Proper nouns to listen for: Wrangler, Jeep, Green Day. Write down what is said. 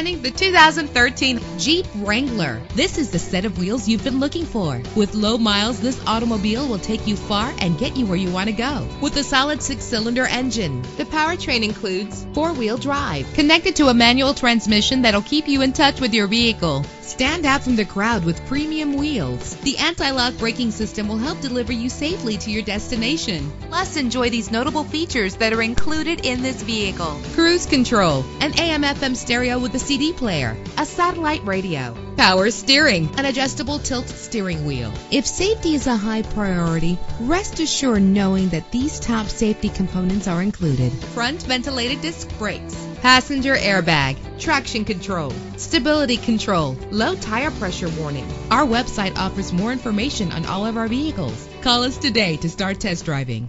Presenting the 2013 Jeep Wrangler. This is the set of wheels you've been looking for. With low miles, this automobile will take you far and get you where you want to go. With a solid 6-cylinder engine, the powertrain includes 4-wheel drive, connected to a manual transmission that'll keep you in touch with your vehicle. Stand out from the crowd with premium wheels. The anti-lock braking system will help deliver you safely to your destination. Plus, enjoy these notable features that are included in this vehicle: cruise control, an AM/FM stereo with a CD player, a satellite radio, power steering, an adjustable tilt steering wheel. If safety is a high priority, rest assured knowing that these top safety components are included: front ventilated disc brakes, passenger airbag, traction control, stability control, low tire pressure warning. Our website offers more information on all of our vehicles. Call us today to start test driving.